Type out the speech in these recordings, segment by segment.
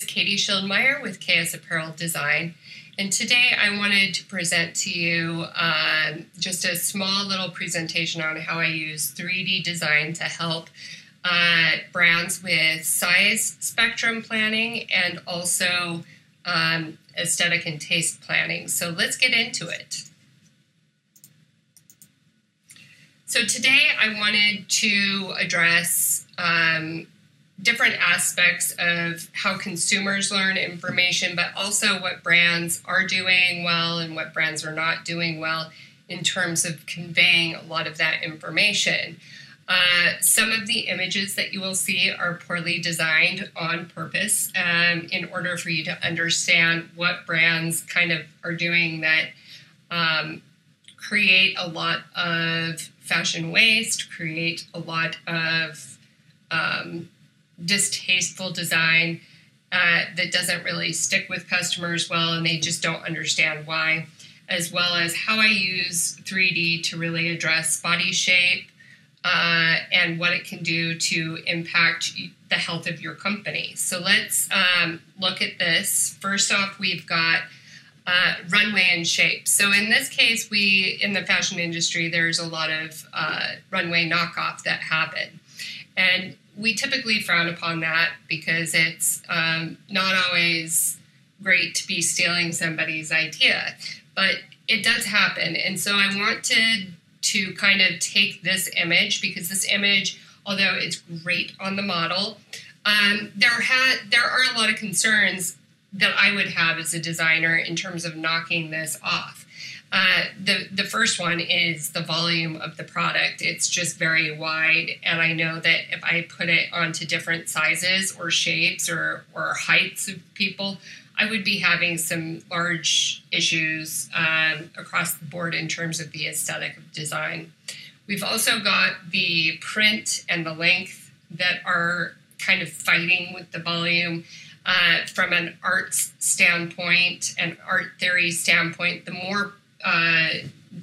Katie Schildmeyer with KS Apparel Design, and today I wanted to present to you just a small little presentation on how I use 3D design to help brands with size spectrum planning and also aesthetic and taste planning. So let's get into it. So today I wanted to address different aspects of how consumers learn information, but also what brands are doing well and what brands are not doing well in terms of conveying a lot of that information. Some of the images that you will see are poorly designed on purpose in order for you to understand what brands kind of are doing that create a lot of fashion waste, create a lot of distasteful design that doesn't really stick with customers well, and they just don't understand why, as well as how I use 3D to really address body shape and what it can do to impact the health of your company. So let's look at this. First off, we've got runway and shape. So in this case, in the fashion industry, there's a lot of runway knockoff that happen. And we typically frown upon that because it's not always great to be stealing somebody's idea, but it does happen. And so I wanted to kind of take this image, because this image, although it's great on the model, there are a lot of concerns that I would have as a designer in terms of knocking this off. The first one is the volume of the product. It's just very wide, and I know that if I put it onto different sizes or shapes or heights of people, I would be having some large issues across the board in terms of the aesthetic of design. We've also got the print and the length that are kind of fighting with the volume. From an arts standpoint, an art theory standpoint, the more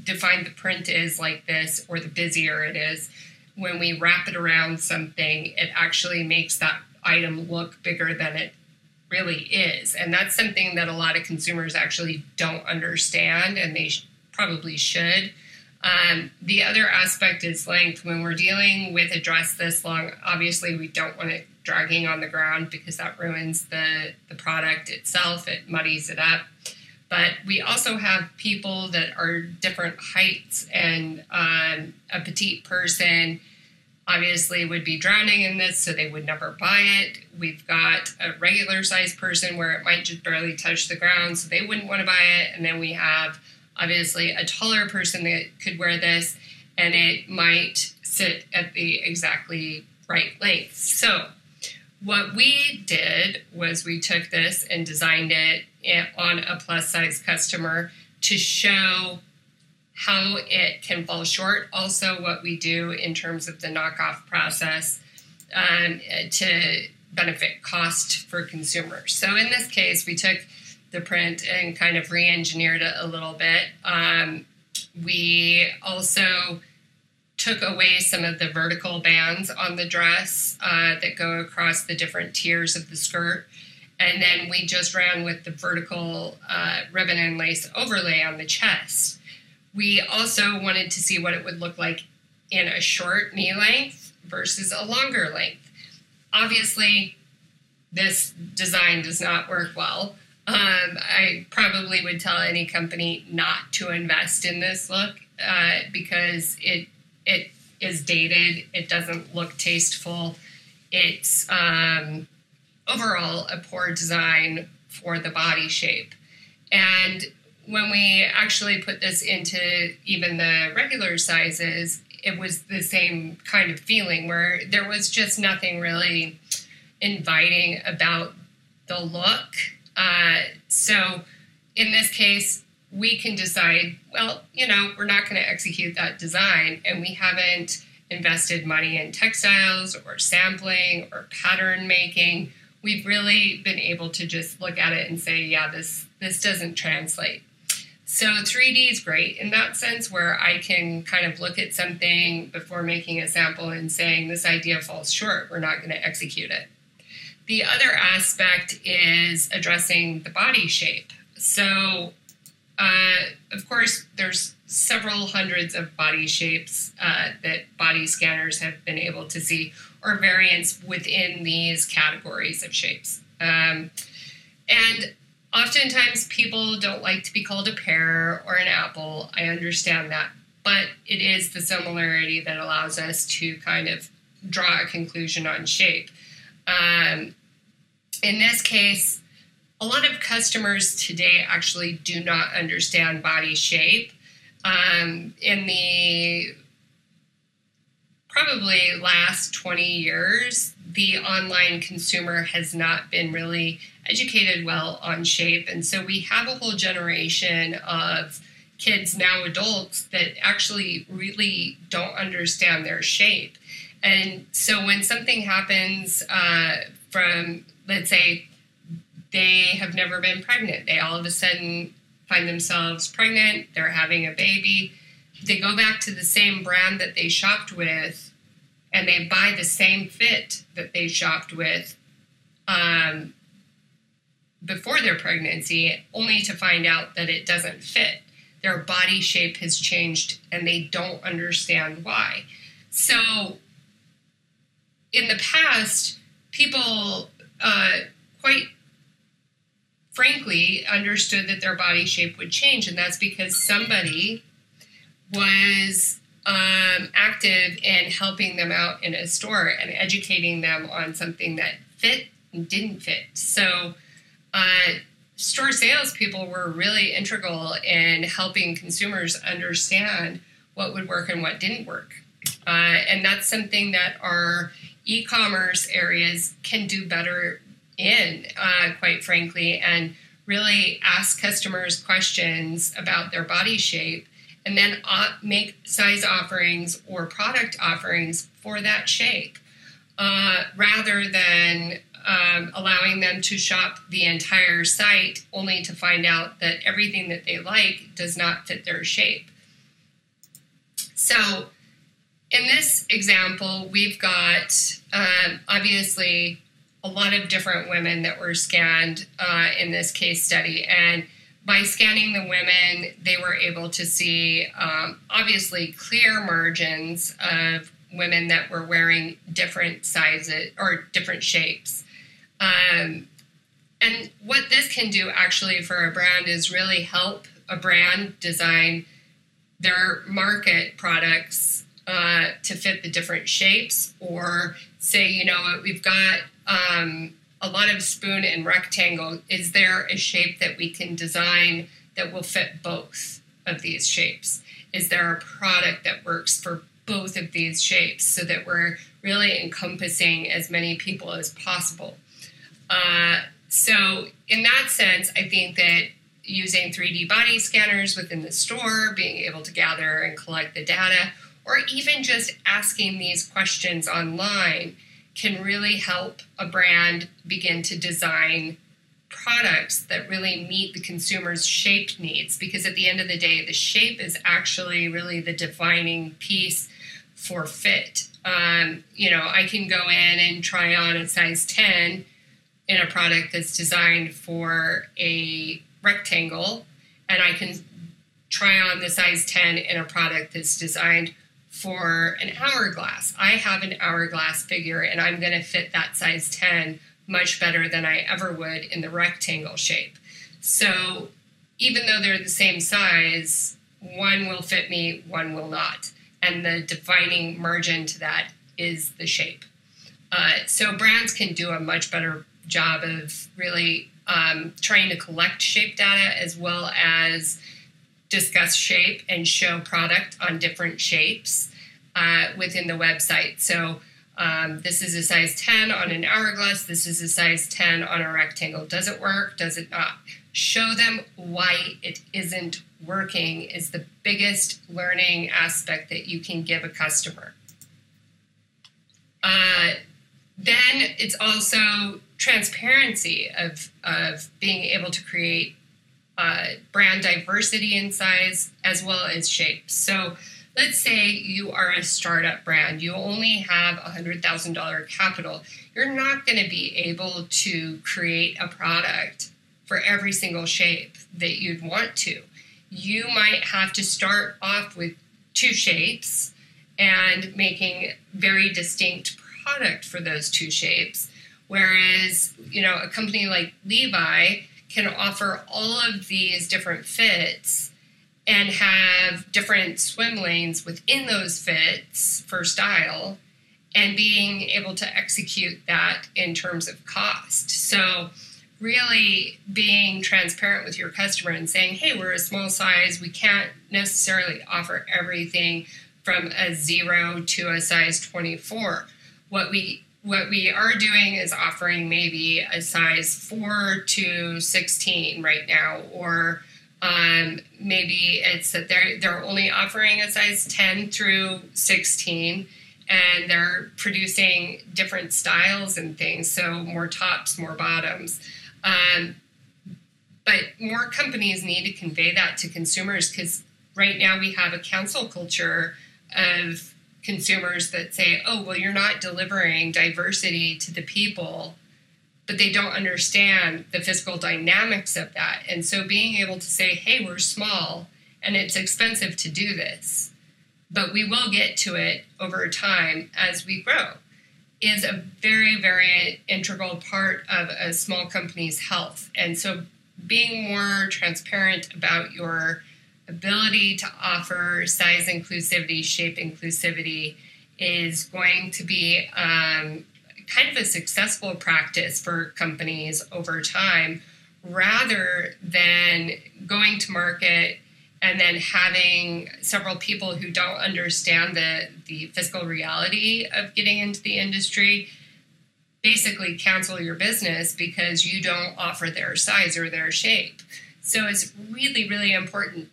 defined the print is like this, or the busier it is, when we wrap it around something, it actually makes that item look bigger than it really is. And that's something that a lot of consumers actually don't understand, and they probably should. The other aspect is length. When we're dealing with a dress this long, obviously we don't want it dragging on the ground because that ruins the product itself. It muddies it up. But we also have people that are different heights, and a petite person obviously would be drowning in this, so they would never buy it. We've got a regular sized person where it might just barely touch the ground, so they wouldn't want to buy it. And then we have obviously a taller person that could wear this, and it might sit at the exactly right length. So what we did was we took this and designed it on a plus size customer to show how it can fall short. Also what we do in terms of the knockoff process to benefit cost for consumers. So in this case, we took the print and kind of re-engineered it a little bit. We also took away some of the vertical bands on the dress that go across the different tiers of the skirt. And then we just ran with the vertical ribbon and lace overlay on the chest. We also wanted to see what it would look like in a short knee length versus a longer length. Obviously, this design does not work well. I probably would tell any company not to invest in this look because it is dated, it doesn't look tasteful, it's overall a poor design for the body shape. And when we actually put this into even the regular sizes, it was the same kind of feeling where there was just nothing really inviting about the look. So in this case, we can decide, well, you know, we're not going to execute that design, and we haven't invested money in textiles or sampling or pattern making. We've really been able to just look at it and say, yeah, this doesn't translate. So 3D is great in that sense, where I can kind of look at something before making a sample and saying this idea falls short, we're not going to execute it. The other aspect is addressing the body shape. So, of course, there's several hundreds of body shapes that body scanners have been able to see, or variants within these categories of shapes. And oftentimes people don't like to be called a pear or an apple. I understand that, but it is the similarity that allows us to kind of draw a conclusion on shape. In this case, a lot of customers today actually do not understand body shape. In the probably last 20 years, the online consumer has not been really educated well on shape. And so we have a whole generation of kids, now adults, that actually really don't understand their shape. And so when something happens from, let's say, they have never been pregnant, they all of a sudden find themselves pregnant, they're having a baby, they go back to the same brand that they shopped with, and they buy the same fit that they shopped with before their pregnancy, only to find out that it doesn't fit. Their body shape has changed, and they don't understand why. So in the past, people quite frankly understood that their body shape would change, and that's because somebody was active in helping them out in a store and educating them on something that fit and didn't fit. So store salespeople were really integral in helping consumers understand what would work and what didn't work. And that's something that our e-commerce areas can do better in, quite frankly, and really ask customers questions about their body shape, and then make size offerings or product offerings for that shape, rather than allowing them to shop the entire site only to find out that everything that they like does not fit their shape. So in this example, we've got obviously a lot of different women that were scanned in this case study. And by scanning the women, they were able to see obviously clear margins of women that were wearing different sizes or different shapes. And what this can do actually for a brand is really help a brand design their market products to fit the different shapes, or say, you know, we've got a lot of spoon and rectangle. Is there a shape that we can design that will fit both of these shapes? Is there a product that works for both of these shapes so that we're really encompassing as many people as possible? So in that sense, I think that using 3D body scanners within the store, being able to gather and collect the data, or even just asking these questions online can really help a brand begin to design products that really meet the consumer's shape needs, because at the end of the day, the shape is actually really the defining piece for fit. You know, I can go in and try on a size 10 in a product that's designed for a rectangle, and I can try on the size 10 in a product that's designed for an hourglass. I have an hourglass figure, and I'm going to fit that size 10 much better than I ever would in the rectangle shape. So even though they're the same size, one will fit me, one will not. And the defining margin to that is the shape. So brands can do a much better job of really trying to collect shape data, as well as discuss shape and show product on different shapes within the website. So this is a size 10 on an hourglass. This is a size 10 on a rectangle. Does it work? Does it not? Show them why it isn't working is the biggest learning aspect that you can give a customer. Then it's also transparency of being able to create brand diversity in size as well as shape. So Let's say you are a startup brand, you only have $100,000 capital. You're not going to be able to create a product for every single shape that you'd want to. You might have to start off with two shapes and making very distinct product for those two shapes. Whereas, you know, a company like Levi can offer all of these different fits and have different swim lanes within those fits for style and being able to execute that in terms of cost. So really being transparent with your customer and saying, hey, we're a small size. We can't necessarily offer everything from a 0 to a size 24. What we are doing is offering maybe a size 4 to 16 right now, or maybe it's that they're only offering a size 10 through 16, and they're producing different styles and things, so more tops, more bottoms. But more companies need to convey that to consumers, because right now we have a cancel culture of consumers that say, oh, well, you're not delivering diversity to the people, but they don't understand the physical dynamics of that. And so being able to say, hey, we're small and it's expensive to do this, but we will get to it over time as we grow, is a very, very integral part of a small company's health. And so being more transparent about your ability to offer size inclusivity, shape inclusivity, is going to be kind of a successful practice for companies over time, rather than going to market and then having several people who don't understand the physical reality of getting into the industry basically cancel your business because you don't offer their size or their shape. So it's really, really important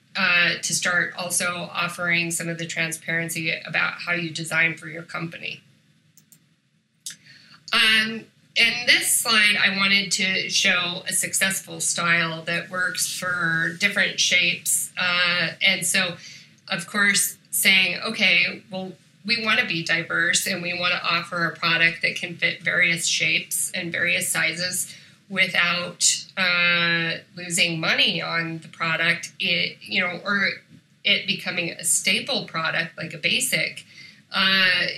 to start also offering some of the transparency about how you design for your company. In this slide, I wanted to show a successful style that works for different shapes. And so, of course, saying, okay, well, we want to be diverse and we want to offer a product that can fit various shapes and various sizes without losing money on the product, or it becoming a staple product like a basic,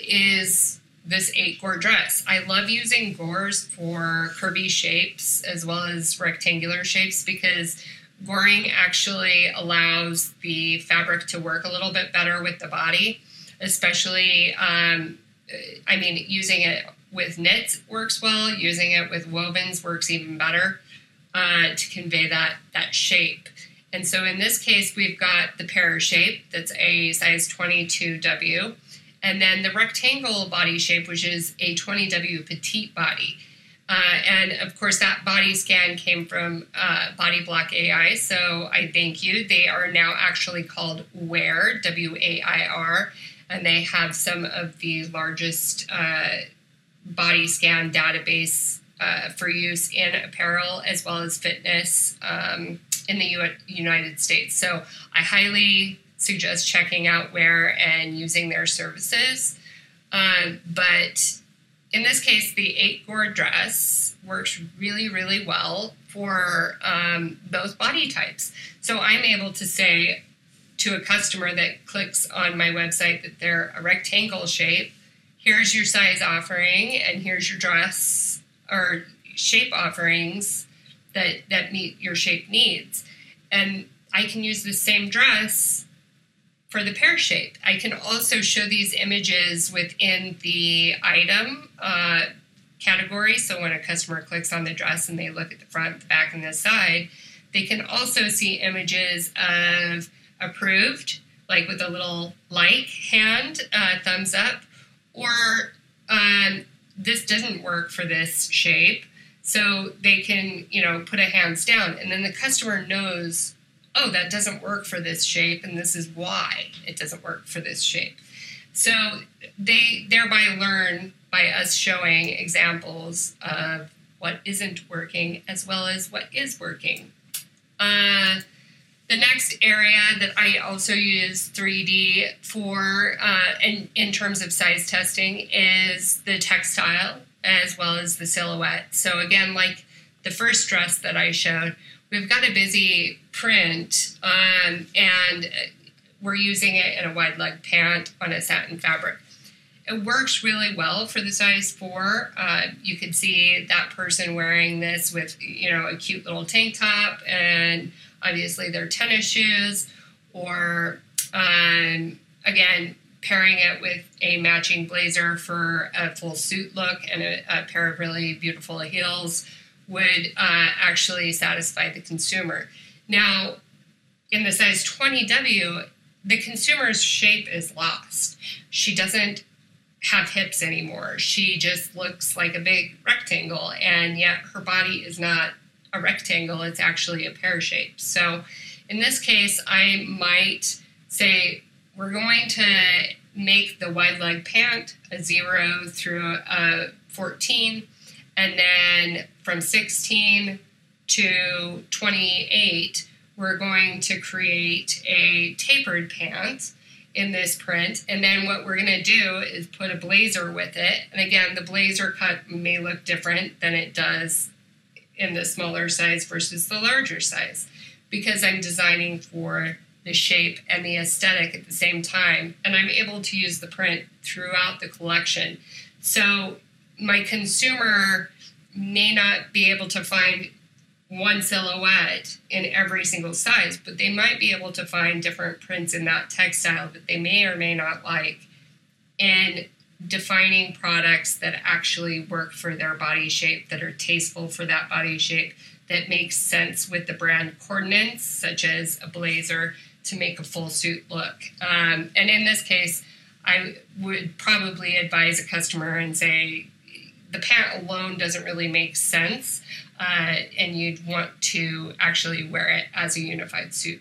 is this 8-gore dress. I love using gores for curvy shapes as well as rectangular shapes, because goring actually allows the fabric to work a little bit better with the body, especially, I mean, using it with knits works well, using it with wovens works even better to convey that shape. And so in this case, we've got the pear shape, that's a size 22W, and then the rectangle body shape, which is a 20W petite body. And of course, that body scan came from Body Block AI, so I thank you. They are now actually called Wear, W-A-I-R, and they have some of the largest body scan database for use in apparel as well as fitness in the United States. So I highly suggest checking out Wear and using their services. But in this case, the 8-gore dress works really, really well for both body types. So I'm able to say to a customer that clicks on my website that they're a rectangle shape, here's your size offering, and here's your dress or shape offerings that meet your shape needs. And I can use the same dress for the pear shape. I can also show these images within the item category. So when a customer clicks on the dress and they look at the front, the back, and the side, they can also see images of approved, like with a little like hand, thumbs up, or this doesn't work for this shape, so they can, you know, put a hands down, and then the customer knows, oh, that doesn't work for this shape, and this is why it doesn't work for this shape. So they thereby learn by us showing examples of what isn't working as well as what is working. The next area that I also use 3D for, in terms of size testing, is the textile as well as the silhouette. So again, like the first dress that I showed, we've got a busy print, and we're using it in a wide leg pant on a satin fabric. It works really well for the size 4. You could see that person wearing this with, you know, a cute little tank top and obviously their tennis shoes, or again, pairing it with a matching blazer for a full suit look and a pair of really beautiful heels would actually satisfy the consumer. Now, in the size 20W, the consumer's shape is lost. She doesn't have hips anymore. She just looks like a big rectangle, and yet her body is not a rectangle. It's actually a pear shape. So in this case, I might say we're going to make the wide leg pant a 0 through a 14, and then from 16 to 28, we're going to create a tapered pant in this print, and then what we're going to do is put a blazer with it. And again, the blazer cut may look different than it does in the smaller size versus the larger size, because I'm designing for the shape and the aesthetic at the same time, and I'm able to use the print throughout the collection. So my consumer may not be able to find one silhouette in every single size, but they might be able to find different prints in that textile that they may or may not like, and defining products that actually work for their body shape, that are tasteful for that body shape, that makes sense with the brand coordinates, such as a blazer to make a full suit look. And in this case, I would probably advise a customer and say, the pant alone doesn't really make sense, and you'd want to actually wear it as a unified suit.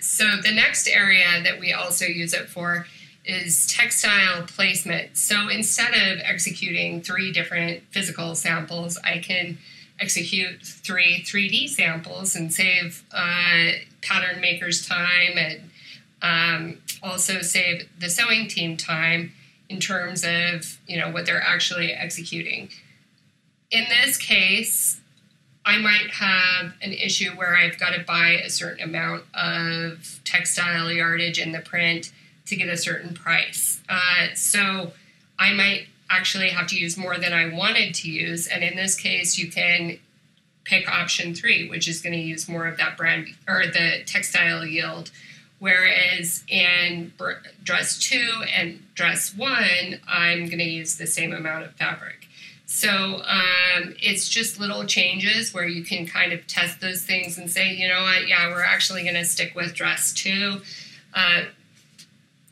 So the next area that we also use it for is textile placement. So instead of executing 3 different physical samples, I can execute 3 3D samples and save pattern makers time, and also save the sewing team time in terms of, you know, what they're actually executing. In this case, I might have an issue where I've got to buy a certain amount of textile yardage in the print to get a certain price. So I might actually have to use more than I wanted to use. And in this case, you can pick option 3, which is going to use more of that brand or the textile yield. Whereas in dress 2 and dress 1, I'm going to use the same amount of fabric. So it's just little changes where you can kind of test those things and say, you know what, yeah, we're actually going to stick with dress 2.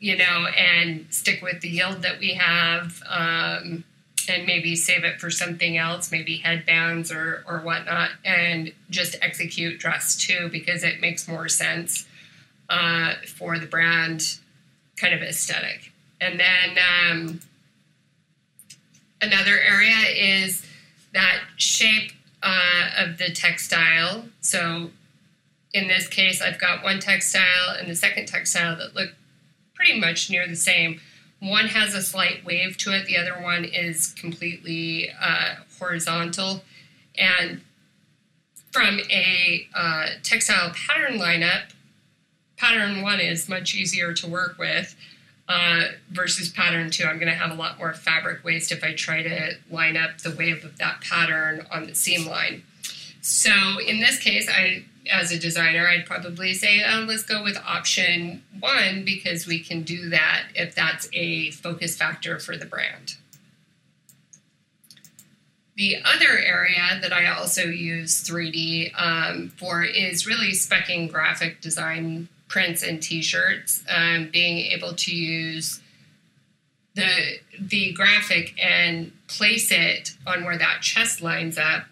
You know, and stick with the yield that we have, and maybe save it for something else, maybe headbands or whatnot, and just execute dress 2 because it makes more sense for the brand kind of aesthetic. And then another area is that shape of the textile. So in this case, I've got one textile and the second textile that look pretty much near the same. One has a slight wave to it. The other one is completely horizontal. And from a textile pattern lineup, pattern 1 is much easier to work with versus pattern 2. I'm going to have a lot more fabric waste if I try to line up the wave of that pattern on the seam line. So in this case, as a designer, I'd probably say, let's go with option 1 because we can do that if that's a focus factor for the brand. The other area that I also use 3D for is really speccing graphic design prints and t-shirts, being able to use the graphic and place it on where that chest lines up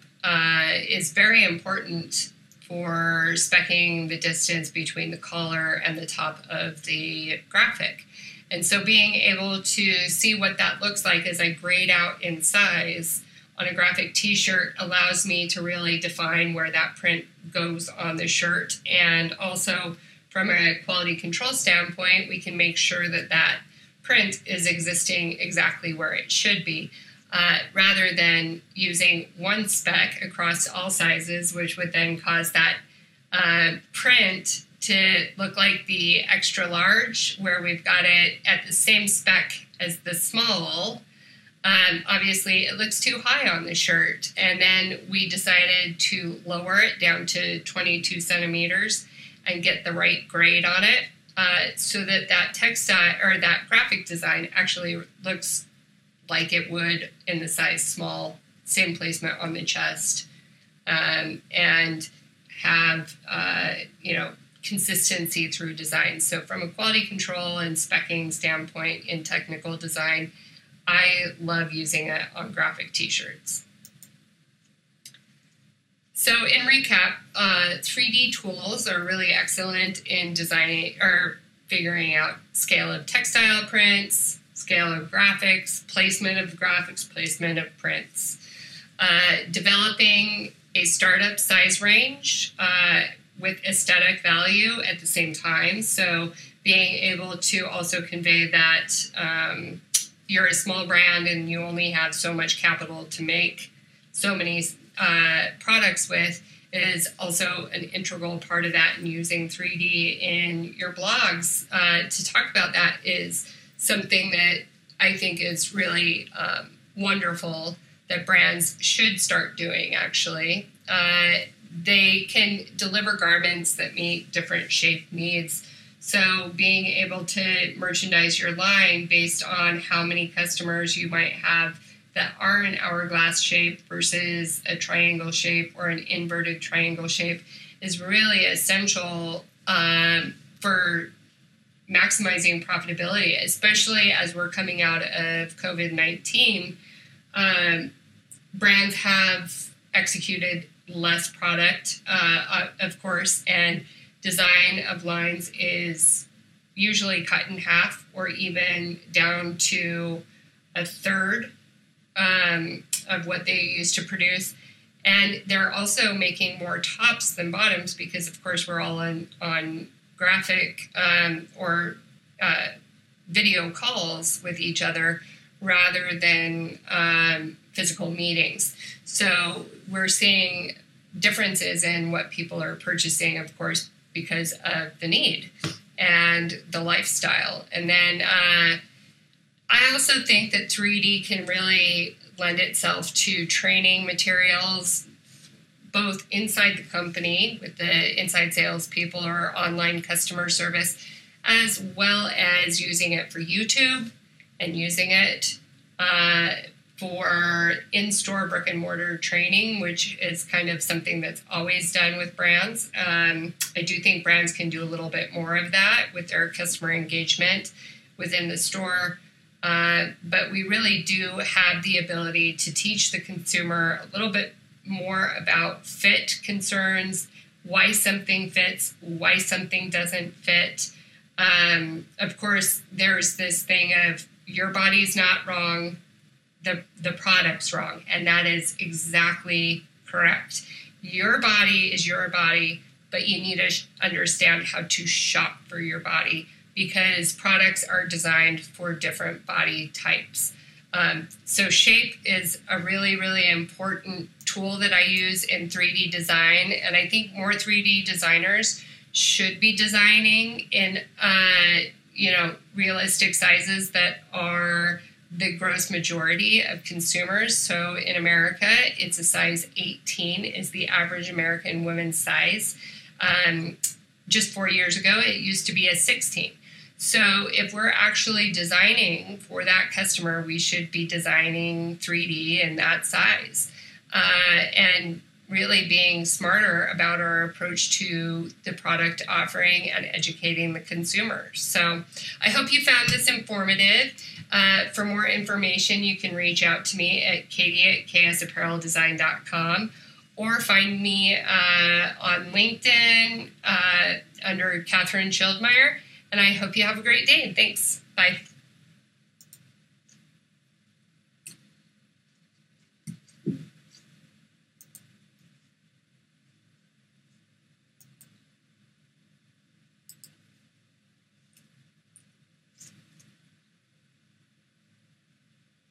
is very important for speccing the distance between the collar and the top of the graphic. And so being able to see what that looks like as I grade out in size on a graphic t-shirt allows me to really define where that print goes on the shirt. And also from a quality control standpoint, we can make sure that that print is existing exactly where it should be, rather than using one spec across all sizes, which would then cause that print to look like the extra large, where we've got it at the same spec as the small. Obviously, it looks too high on the shirt, and then we decided to lower it down to 22 centimeters and get the right grade on it, so that textile or that graphic design actually looks like it would in the size small, same placement on the chest, and have consistency through design. So from a quality control and specking standpoint in technical design, I love using it on graphic t-shirts. So in recap, 3D tools are really excellent in designing or figuring out scale of textile prints, scale of graphics, placement of graphics, placement of prints. Developing a startup size range with aesthetic value at the same time. So being able to also convey that you're a small brand and you only have so much capital to make so many products with is also an integral part of that. And using 3D in your blogs to talk about that is something that I think is really wonderful that brands should start doing, actually. They can deliver garments that meet different shape needs. So being able to merchandise your line based on how many customers you might have that are an hourglass shape versus a triangle shape or an inverted triangle shape is really essential for maximizing profitability, especially as we're coming out of COVID-19. Brands have executed less product, of course, and design of lines is usually cut in half or even down to a third of what they used to produce. And they're also making more tops than bottoms because, of course, we're all on graphic or video calls with each other rather than physical meetings. So we're seeing differences in what people are purchasing, of course, because of the need and the lifestyle. And then I also think that 3D can really lend itself to training materials, both inside the company with the inside sales people or online customer service, as well as using it for YouTube and using it for in-store brick and mortar training, which is kind of something that's always done with brands. I do think brands can do a little bit more of that with their customer engagement within the store. But we really do have the ability to teach the consumer a little bit more about fit concerns, why something fits, why something doesn't fit. Of course, there's this thing of your body's not wrong, the product's wrong, and that is exactly correct. Your body is your body, but you need to understand how to shop for your body because products are designed for different body types. So shape is a really, really important tool that I use in 3D design, and I think more 3D designers should be designing in realistic sizes that are the gross majority of consumers. So in America, it's a size 18 is the average American woman's size. Just 4 years ago, it used to be a 16. So if we're actually designing for that customer, we should be designing 3D in that size and really being smarter about our approach to the product offering and educating the consumer. So I hope you found this informative. For more information, you can reach out to me at katie@ksappareldesign.com or find me on LinkedIn under Katherine Schildmeyer. And I hope you have a great day. Thanks. Bye.